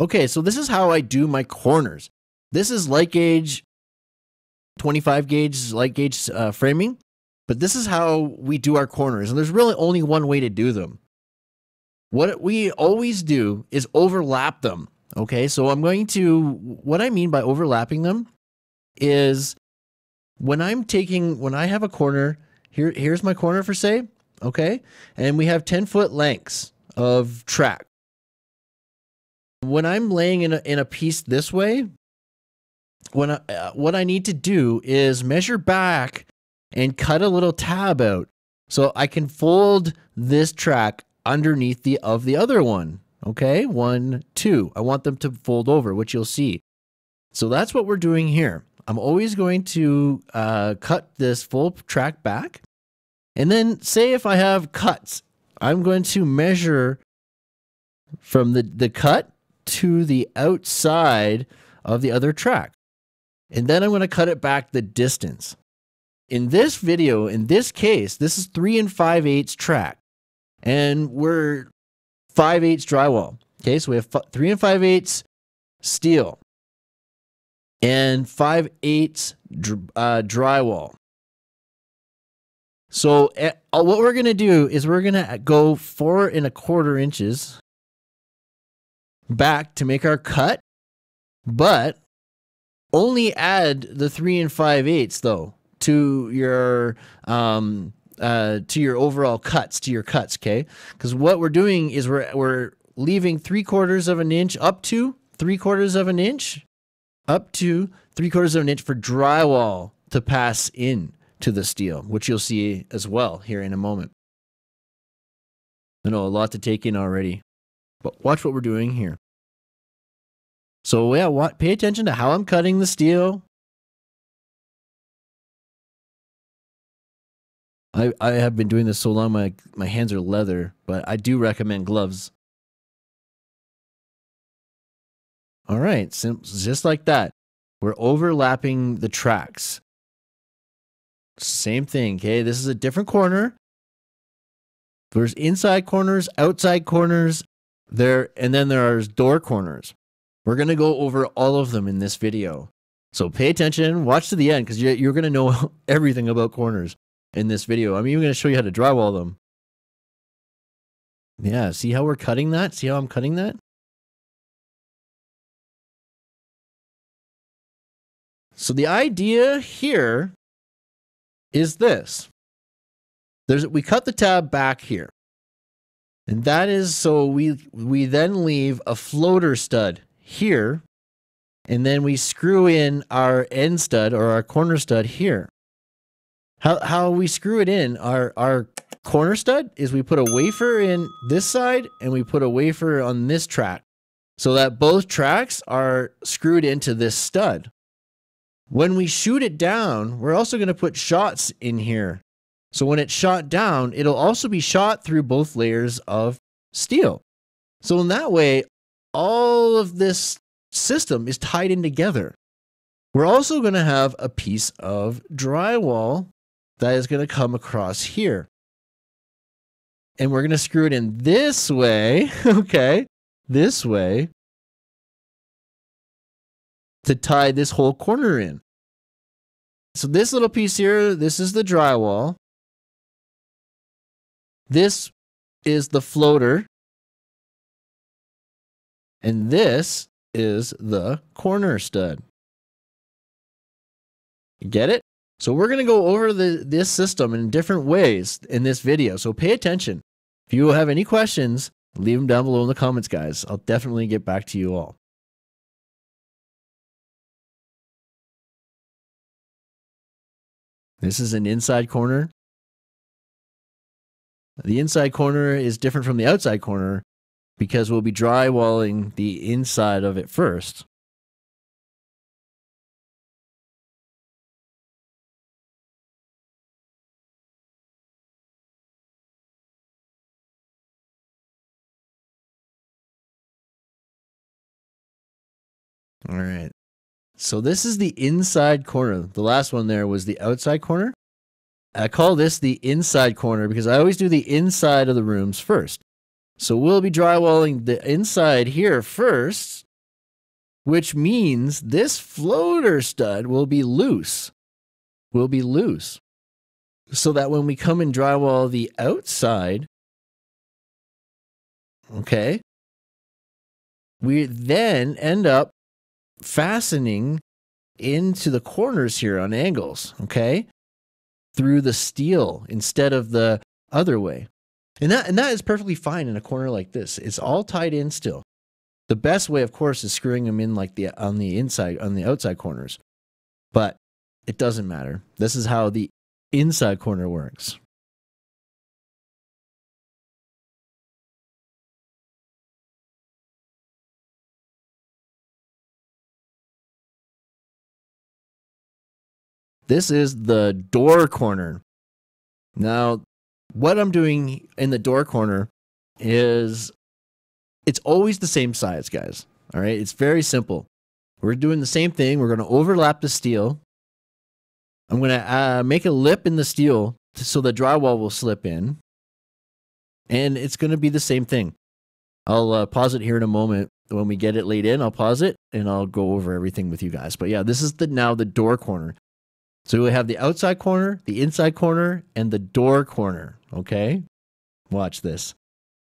okay, so this is how I do my corners. This is light gauge, 25 gauge, light gauge framing. But this is how we do our corners. And there's really only one way to do them. What we always do is overlap them. Okay, so I'm going to, what I mean by overlapping them is when I'm taking, when I have a corner, here's my corner for say, okay, and we have 10-foot lengths of track. When I'm laying in a piece this way, when what I need to do is measure back and cut a little tab out so I can fold this track underneath the other one. Okay, 1, 2. I want them to fold over, which you'll see. So that's what we're doing here. I'm always going to cut this full track back. And then say if I have cuts, I'm going to measure from the cut to the outside of the other track. And then I'm going to cut it back the distance. In this video, in this case, this is 3 5/8 track. And we're 5/8 drywall. Okay, so we have 3 5/8 steel and 5/8 drywall. So what we're going to do is we're going to go 4 1/4 inches back to make our cut, but only add the 3 5/8 though to your overall cuts, to your cuts, okay? Because what we're doing is we're leaving 3/4 of an inch up to 3/4 of an inch, up to 3/4 of an inch for drywall to pass in to the steel, which you'll see as well here in a moment. I know a lot to take in already, but watch what we're doing here. So yeah, pay attention to how I'm cutting the steel. I have been doing this so long, my hands are leather, but I do recommend gloves. All right, so just like that, we're overlapping the tracks. Same thing, okay? This is a different corner. There's inside corners, outside corners, and then there are door corners. We're going to go over all of them in this video. So pay attention, watch to the end, because you're going to know everything about corners. In this video, I'm even going to show you how to drywall them. Yeah, see how we're cutting that? See how I'm cutting that? So the idea here is this. We cut the tab back here. And that is so we then leave a floater stud here. And then we screw in our end stud or our corner stud here. How we screw it in, our corner stud, is we put a wafer in this side and we put a wafer on this track so that both tracks are screwed into this stud. When we shoot it down, we're also going to put shots in here. So when it's shot down, it'll also be shot through both layers of steel. So in that way, all of this system is tied in together. We're also going to have a piece of drywall that is going to come across here. And we're going to screw it in this way, okay, this way, to tie this whole corner in. So this little piece here, this is the drywall. This is the floater. And this is the corner stud. Get it? So we're going to go over this system in different ways in this video. So pay attention. If you have any questions, leave them down below in the comments, guys. I'll definitely get back to you all. This is an inside corner. The inside corner is different from the outside corner because we'll be drywalling the inside of it first. All right, so this is the inside corner. The last one there was the outside corner. I call this the inside corner because I always do the inside of the rooms first. So we'll be drywalling the inside here first which means this floater stud will be loose. So that when we come and drywall the outside, okay, we then end up fastening into the corners here on angles, okay, through the steel instead of the other way. And that is perfectly fine in a corner like this. It's all tied in still. The best way, of course, is screwing them in like on the outside corners. But it doesn't matter. This is how the inside corner works. This is the door corner. Now, what I'm doing in the door corner is it's always the same size, guys. All right, it's very simple. We're doing the same thing. We're going to overlap the steel. I'm going to make a lip in the steel so the drywall will slip in. And it's going to be the same thing. I'll pause it here in a moment. When we get it laid in, I'll pause it and I'll go over everything with you guys. But yeah, this is now the door corner. So we have the outside corner, the inside corner, and the door corner, okay? Watch this.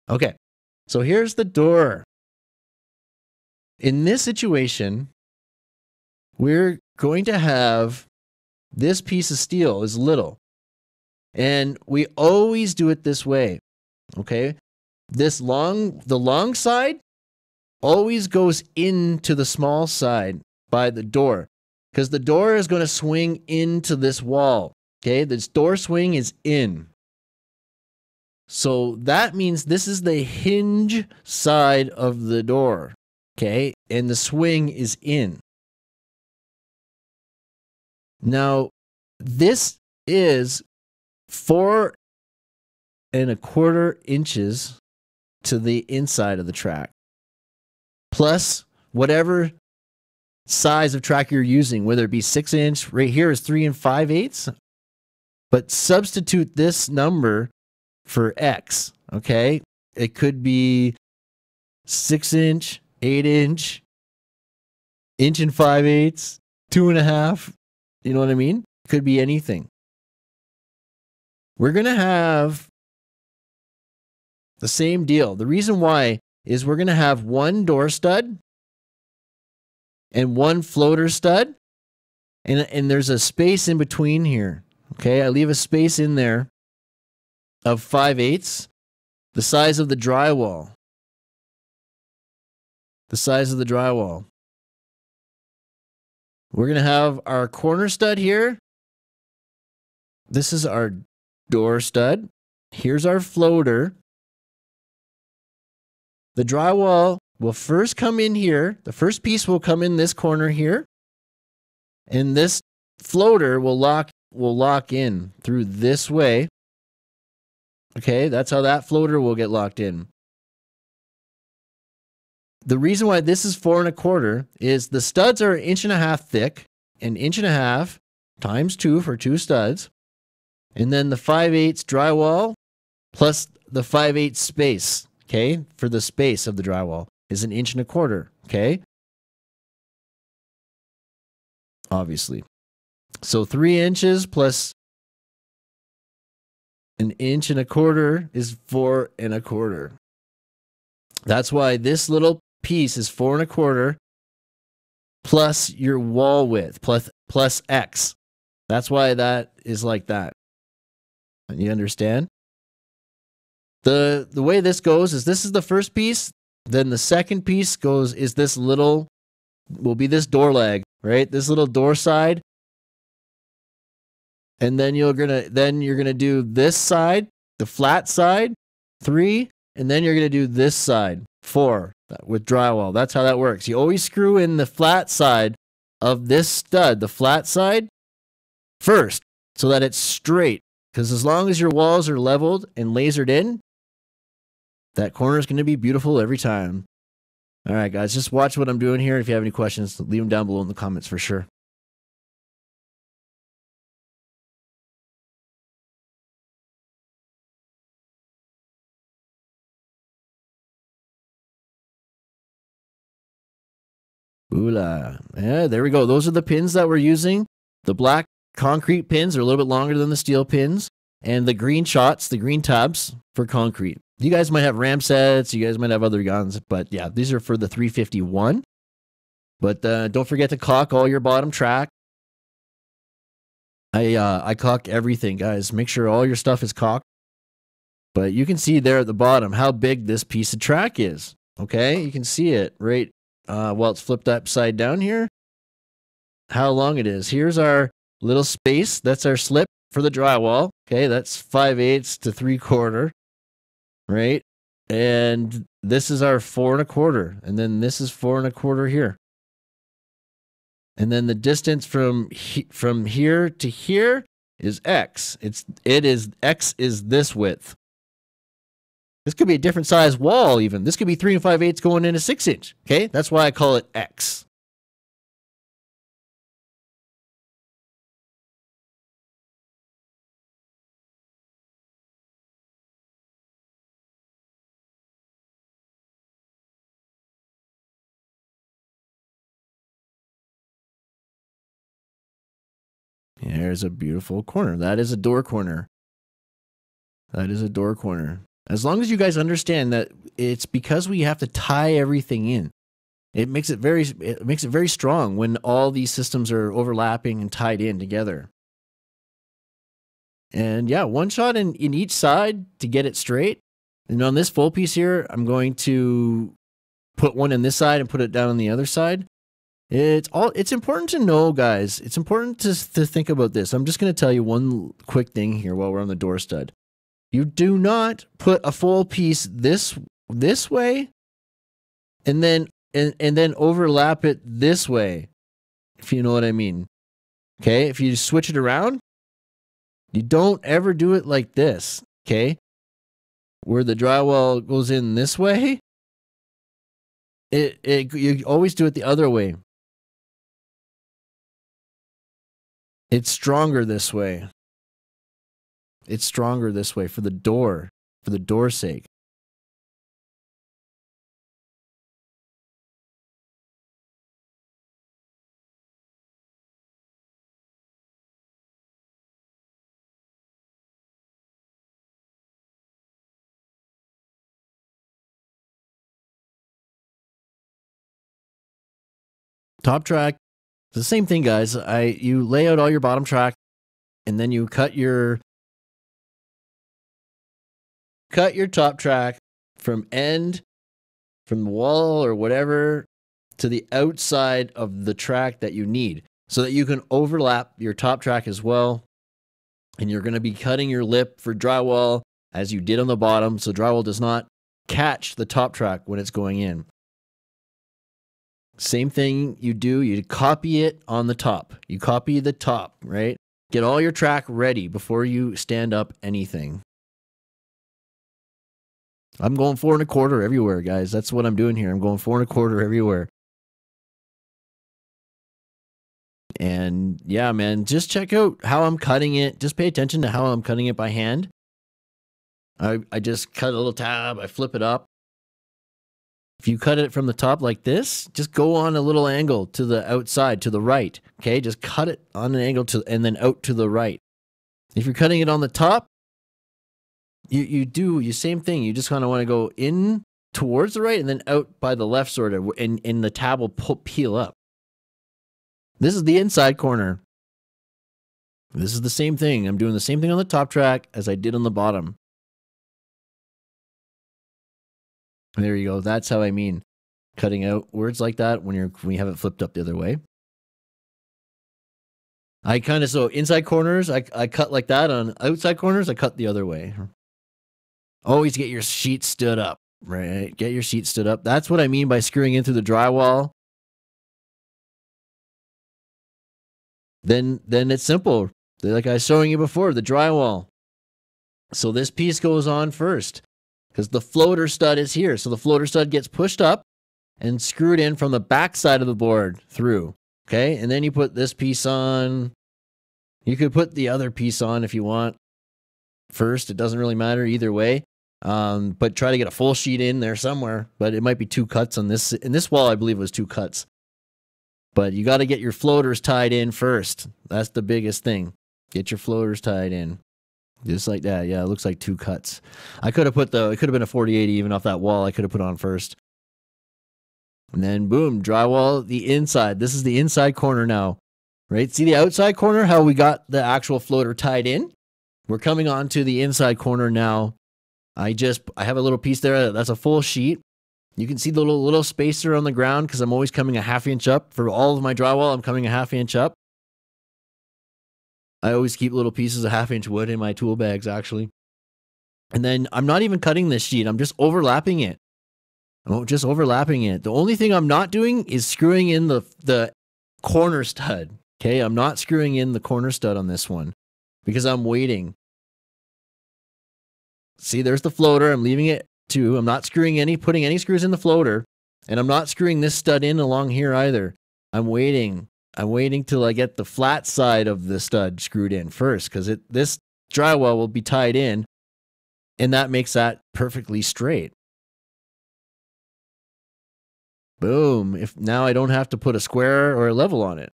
Okay, so here's the door. In this situation, we're going to have this piece of steel is little. And we always do it this way, okay? The long side always goes into the small side by the door. Because the door is going to swing into this wall, okay? This door swing is in. So that means this is the hinge side of the door, okay? And the swing is in. Now, this is 4¼ inches to the inside of the track, plus whatever size of track you're using, whether it be 6 inch, right here is 3 5/8, but substitute this number for X, okay? It could be 6 inch, 8 inch, 1 5/8, 2½, you know what I mean? Could be anything. We're gonna have the same deal. The reason why is we're gonna have one door stud and one floater stud, and there's a space in between here, okay? I leave a space in there of 5/8, the size of the drywall. We're gonna have our corner stud here. This is our door stud. Here's our floater. The drywall will first come in here. The first piece will come in this corner here. And this floater will lock in through this way. Okay, that's how that floater will get locked in. The reason why this is 4¼ is the studs are 1½ thick, 1½ times 2 for 2 studs. And then the 5/8 drywall plus the 5/8 space, okay, for the space of the drywall is 1¼ inches, okay? Obviously. So 3 inches plus 1¼ inches is 4¼ inches. That's why this little piece is 4¼ plus your wall width, plus X. That's why that is like that. You understand? The way this goes is this is the first piece. Then the second piece will be this door leg, right? This little door side. And then you're gonna do this side, the flat side, 3, and then you're gonna do this side, 4, with drywall. That's how that works. You always screw in the flat side of this stud, the flat side, first, so that it's straight. Because as long as your walls are leveled and lasered in, that corner is going to be beautiful every time. All right, guys, just watch what I'm doing here. If you have any questions, leave them down below in the comments for sure. Ooh-la. Yeah, there we go. Those are the pins that we're using. The black concrete pins are a little bit longer than the steel pins. And the green shots, the green tabs for concrete. You guys might have ram sets. You guys might have other guns. But yeah, these are for the 351. But don't forget to cock all your bottom track. I cock everything, guys. Make sure all your stuff is cocked. But you can see there at the bottom how big this piece of track is. Okay, you can see it right while it's flipped upside down here. How long it is. Here's our little space. That's our slip for the drywall. Okay, that's 5/8 to 3/4. Right? And this is our 4 1/4. And then this is 4 1/4 here. And then the distance from here to here is X. It is X is this width. This could be a different size wall even. This could be 3 5/8 going into 6 inch. Okay, that's why I call it X. There's a beautiful corner. That is a door corner. That is a door corner. As long as you guys understand that it's because we have to tie everything in. It makes it very strong when all these systems are overlapping and tied in together. And yeah, one shot in each side to get it straight. And on this full piece here, I'm going to put one in this side and put it down on the other side. It's important to know, guys. It's important to think about this. I'm just going to tell you one quick thing here while we're on the door stud. You do not put a full piece this way and then overlap it this way, if you know what I mean. Okay? If you switch it around, you don't ever do it like this, okay? Where the drywall goes in this way, you always do it the other way. It's stronger this way. It's stronger this way for the door's sake. Top track. The same thing, guys. You lay out all your bottom track, and then you cut your top track from the wall or whatever to the outside of the track that you need, so that you can overlap your top track as well. And you're going to be cutting your lip for drywall as you did on the bottom, so drywall does not catch the top track when it's going in. Same thing you do, you copy it on the top. You copy the top, right? Get all your track ready before you stand up anything. I'm going 4 1/4 everywhere, guys. That's what I'm doing here. I'm going 4 1/4 everywhere. And yeah, man, just check out how I'm cutting it. Just pay attention to how I'm cutting it by hand. I just cut a little tab. I flip it up. If you cut it from the top like this, just go on a little angle to the outside, to the right. Okay, just cut it on an angle and then out to the right. If you're cutting it on the top, you do the same thing. You just kind of want to go in towards the right and then out by the left, sort of, and the tab will peel up. This is the inside corner. This is the same thing. I'm doing the same thing on the top track as I did on the bottom. There you go. That's how I mean cutting out words like that when you have it flipped up the other way. So inside corners, I cut like that. On outside corners, I cut the other way. Always get your sheet stood up, right? Get your sheet stood up. That's what I mean by screwing in through the drywall. Then it's simple. Like I was showing you before, the drywall. So this piece goes on first, because the floater stud is here. So the floater stud gets pushed up and screwed in from the back side of the board through. Okay, and then you put this piece on. You could put the other piece on if you want first. It doesn't really matter either way. But try to get a full sheet in there somewhere. But it might be two cuts on this. In this wall, I believe it was two cuts. But you got to get your floaters tied in first. That's the biggest thing. Get your floaters tied in. Just like that. Yeah, it looks like two cuts. I could have put the, it could have been a 4080 even off that wall. I could have put on first. And then boom, drywall the inside. This is the inside corner now, right? See the outside corner, how we got the actual floater tied in? We're coming on to the inside corner now. I have a little piece there. That's a full sheet. You can see the little spacer on the ground because I'm always coming a ½ inch up. For all of my drywall, I'm coming a ½ inch up. I always keep little pieces of ½ inch wood in my tool bags, actually. And then I'm not even cutting this sheet. I'm just overlapping it. I'm just overlapping it. The only thing I'm not doing is screwing in the corner stud. Okay, I'm not screwing in the corner stud on this one because I'm waiting. See, there's the floater. I'm leaving it too. I'm not putting any screws in the floater. And I'm not screwing this stud in along here either. I'm waiting. I'm waiting till I get the flat side of the stud screwed in first, because this drywall will be tied in, and that makes that perfectly straight. Boom. Now I don't have to put a square or a level on it.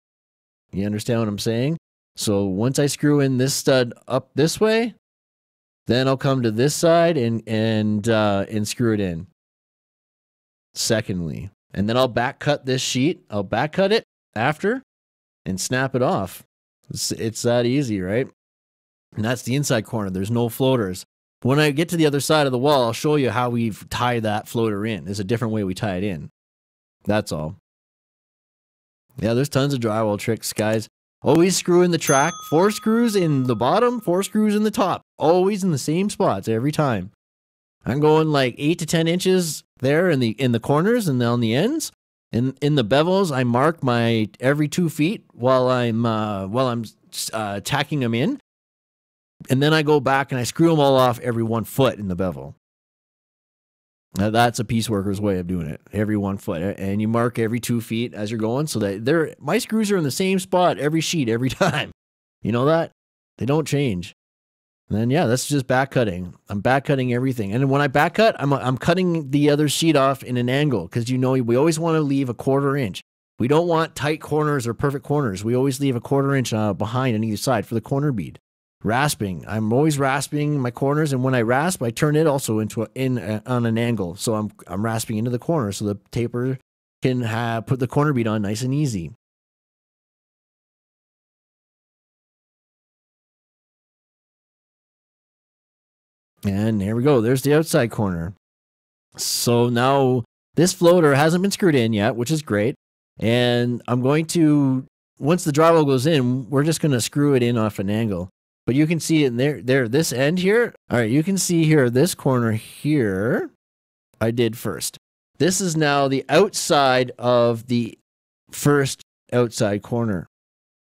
You understand what I'm saying? So once I screw in this stud up this way, then I'll come to this side and screw it in. Secondly, and then I'll back cut this sheet. I'll back cut it after. And snap it off. It's that easy, right? And that's the inside corner. There's no floaters. When I get to the other side of the wall, I'll show you how we've tied that floater in. There's a different way we tie it in. That's all. Yeah, there's tons of drywall tricks, guys. Always screw in the track. 4 screws in the bottom, 4 screws in the top. Always in the same spots every time. I'm going like 8 to 10 inches there in the corners and on the ends. In the bevels, I mark my every 2 feet while I'm tacking them in, and then I go back and I screw them all off every 1 foot in the bevel. Now that's a piece worker's way of doing it. Every 1 foot, and you mark every 2 feet as you're going, so that my screws are in the same spot every sheet every time. You know that they don't change. And then yeah, that's just back cutting. I'm back cutting everything. And when I back cut, I'm cutting the other sheet off in an angle because you know we always want to leave a ¼ inch. We don't want tight corners or perfect corners. We always leave a ¼ inch behind on either side for the corner bead. Rasping. I'm always rasping my corners, and when I rasp, I turn it also into on an angle. So I'm rasping into the corner so the taper can put the corner bead on nice and easy. And there we go. There's the outside corner. So now this floater hasn't been screwed in yet, which is great. And I'm going to, once the drywall goes in, we're just going to screw it in off an angle. But you can see in there, this end here. All right, you can see here, this corner here, I did first. This is now the outside of the first outside corner.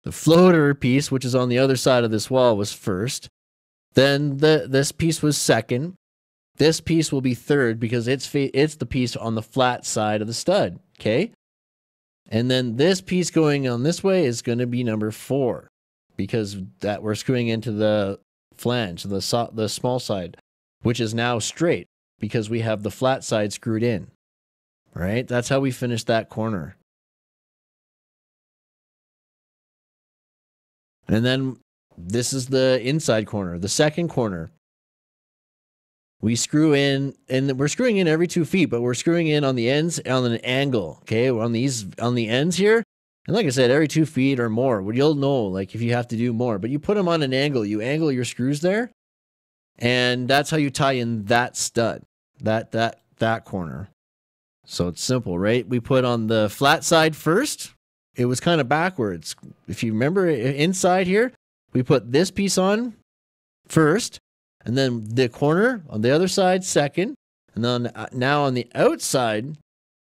The floater piece, which is on the other side of this wall, was first. Then this piece was second. This piece will be third because it's the piece on the flat side of the stud, okay? And then this piece going on this way is going to be number 4 because that we're screwing into the flange, the small side, which is now straight because we have the flat side screwed in, right? That's how we finish that corner. And then this is the inside corner, the second corner. We screw in, and we're screwing in every 2 feet, but we're screwing in on the ends on an angle. Okay, we're on the ends here, and like I said, every 2 feet or more. Well, you'll know like if you have to do more, but you put them on an angle. You angle your screws there, and that's how you tie in that stud, that corner. So it's simple, right? We put on the flat side first. It was kind of backwards, if you remember inside here. We put this piece on first, and then the corner on the other side second, and then now on the outside,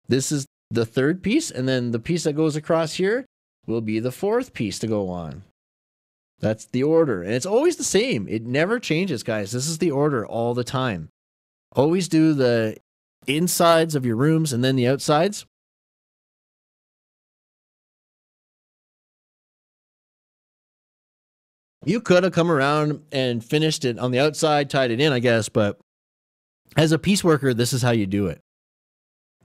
this is the third piece, and then the piece that goes across here will be the 4th piece to go on. That's the order, and it's always the same. It never changes, guys. This is the order all the time. Always do the insides of your rooms and then the outsides. You could have come around and finished it on the outside, tied it in, I guess, but as a piece worker, this is how you do it.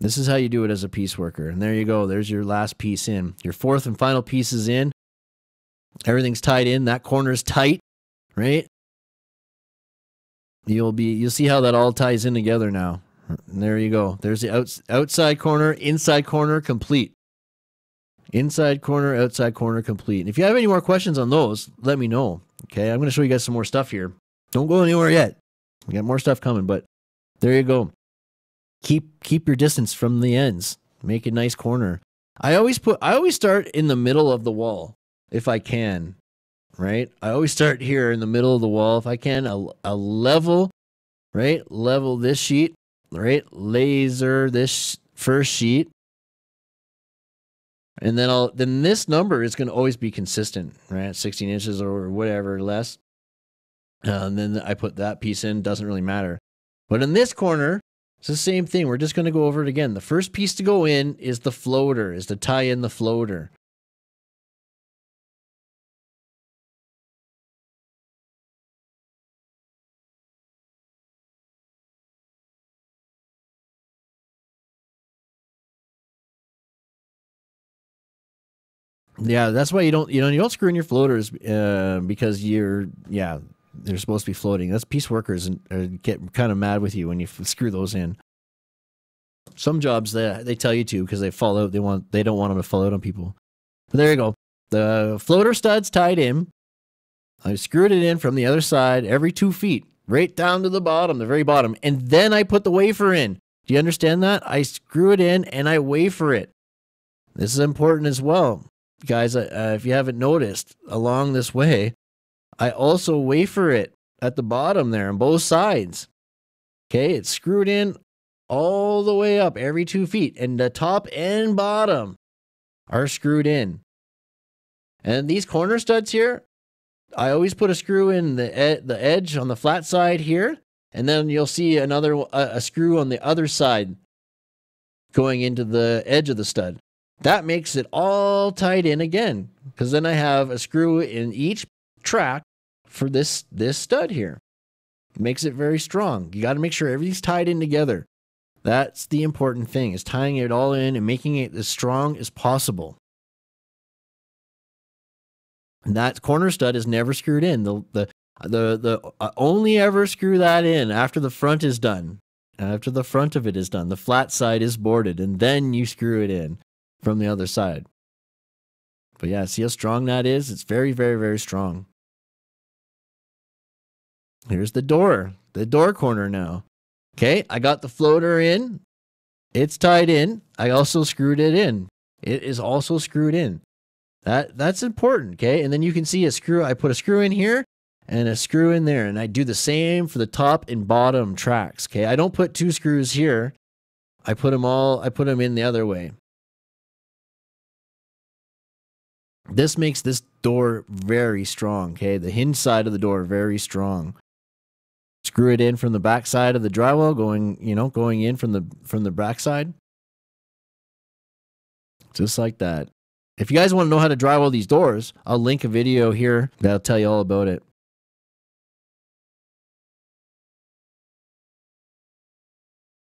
This is how you do it as a piece worker. And there you go. There's your last piece in. Your fourth and final piece is in. Everything's tied in. That corner is tight, right? You'll see how that all ties in together now. And there you go. There's the outside corner, inside corner, complete. Inside corner, outside corner, complete. And if you have any more questions on those, let me know. Okay, I'm going to show you guys some more stuff here. Don't go anywhere yet. We got more stuff coming, but there you go. Keep your distance from the ends. Make a nice corner. I always start in the middle of the wall if I can, right? I always start here in the middle of the wall if I can. A level, right? Level this sheet, right? Laser this first sheet. And then this number is going to always be consistent, right? 16 inches or whatever less. And then I put that piece in. Doesn't really matter. But in this corner, it's the same thing. We're just going to go over it again. The first piece to go in is the floater, is to tie in the floater. Yeah, that's why you don't screw in your floaters because they're supposed to be floating. That's piece workers and get kind of mad with you when you screw those in. Some jobs they tell you to because they fall out. They don't want them to fall out on people. But there you go. The floater stud's tied in. I screwed it in from the other side every 2 feet, right down to the bottom, the very bottom, and then I put the wafer in. Do you understand that? I screw it in and I wafer it. This is important as well. Guys, if you haven't noticed, along this way, I also wafer it at the bottom there on both sides. Okay, it's screwed in all the way up every 2 feet, and the top and bottom are screwed in. And these corner studs here, I always put a screw in the edge on the flat side here, and then you'll see another a screw on the other side going into the edge of the stud. That makes it all tied in again, because then I have a screw in each track for this stud here. It makes it very strong. You got to make sure everything's tied in together. That's the important thing, is tying it all in and making it as strong as possible. And that corner stud is never screwed in. I only ever screw that in after the front is done. After the front of it is done, the flat side is boarded, and then you screw it in from the other side. But yeah, see how strong that is? It's very, very, very strong. Here's the door corner now. Okay, I got the floater in. It's tied in. I also screwed it in. It is also screwed in. That's important, okay? And then you can see a screw. I put a screw in here and a screw in there, and I do the same for the top and bottom tracks, okay? I don't put two screws here. I put them in the other way. This makes this door very strong, okay? The hinge side of the door very strong. Screw it in from the back side of the drywall, going in from the back side. Just like that. If you guys want to know how to drywall these doors, I'll link a video here that'll tell you all about it.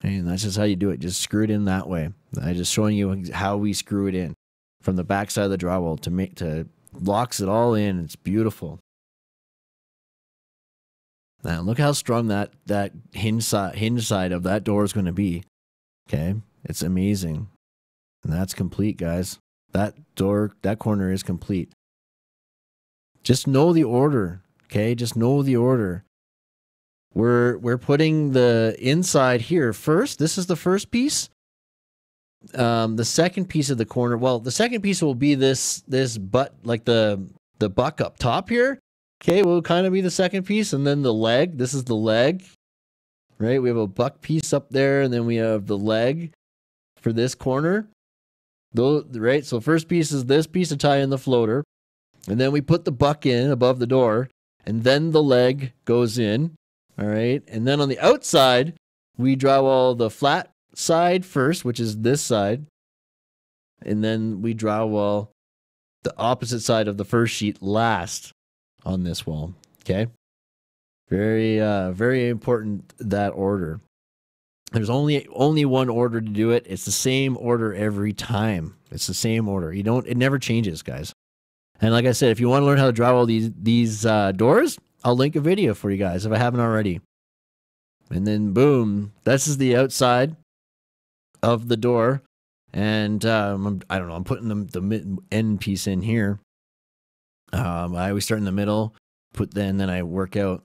And that's just how you do it. Just screw it in that way. I'm just showing you how we screw it in from the back side of the drywall to locks it all in. It's beautiful. Now look how strong that hinge side of that door is going to be. Okay, it's amazing, and that's complete, guys. That corner is complete. Just know the order, okay? Just know the order. We're putting the inside here first. This is the first piece. The second piece of the corner, well, the second piece will be this butt, like the buck up top here. Okay, will kind of be the second piece, and then the leg. This is the leg, right? We have a buck piece up there, and then we have the leg for this corner. Right, so first piece is this piece to tie in the floater, and then we put the buck in above the door, and then the leg goes in. All right, and then on the outside, we drywall the flat side first, which is this side, and then we drywall the opposite side of the first sheet last on this wall. Okay, very important, that order. There's only one order to do it. It's the same order every time. It's the same order. You don't, it never changes, guys. And like I said, if you want to learn how to drywall these doors, I'll link a video for you guys if I haven't already. And then boom, this is the outside of the door. And I don't know, I'm putting the end piece in here. I always start in the middle, put then I work out.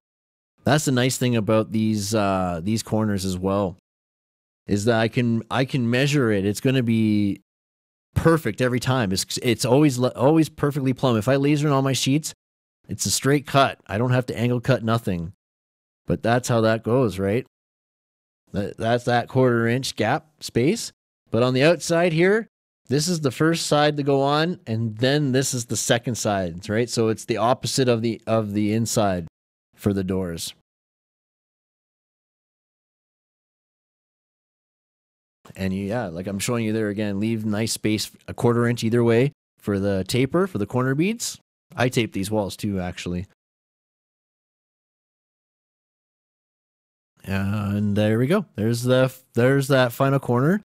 That's the nice thing about these corners as well, is that I can measure it. It's going to be perfect every time. It's always perfectly plumb. If I laser in all my sheets, it's a straight cut. I don't have to angle cut nothing. But that's how that goes, right? That's that quarter-inch gap space. But on the outside here, this is the first side to go on, and then this is the second side, right? So it's the opposite of the inside for the doors. And yeah, like I'm showing you there again, leave nice space, a quarter-inch either way for the taper, for the corner beads. I tape these walls too, actually. And there we go. There's that final corner.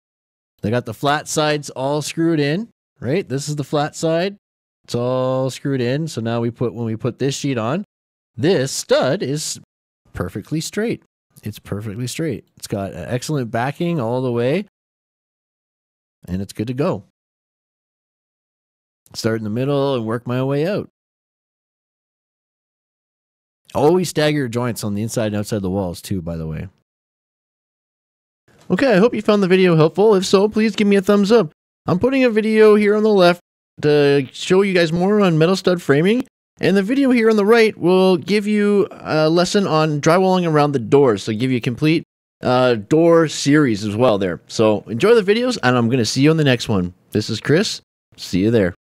They got the flat sides all screwed in, right? This is the flat side. It's all screwed in. So now when we put this sheet on, this stud is perfectly straight. It's perfectly straight. It's got excellent backing all the way, and it's good to go. Start in the middle and work my way out. Always stagger your joints on the inside and outside the walls too, by the way. Okay, I hope you found the video helpful. If so, please give me a thumbs up. I'm putting a video here on the left to show you guys more on metal stud framing, and the video here on the right will give you a lesson on drywalling around the doors, so give you a complete door series as well there. So enjoy the videos, and I'm going to see you on the next one. This is Chris. See you there.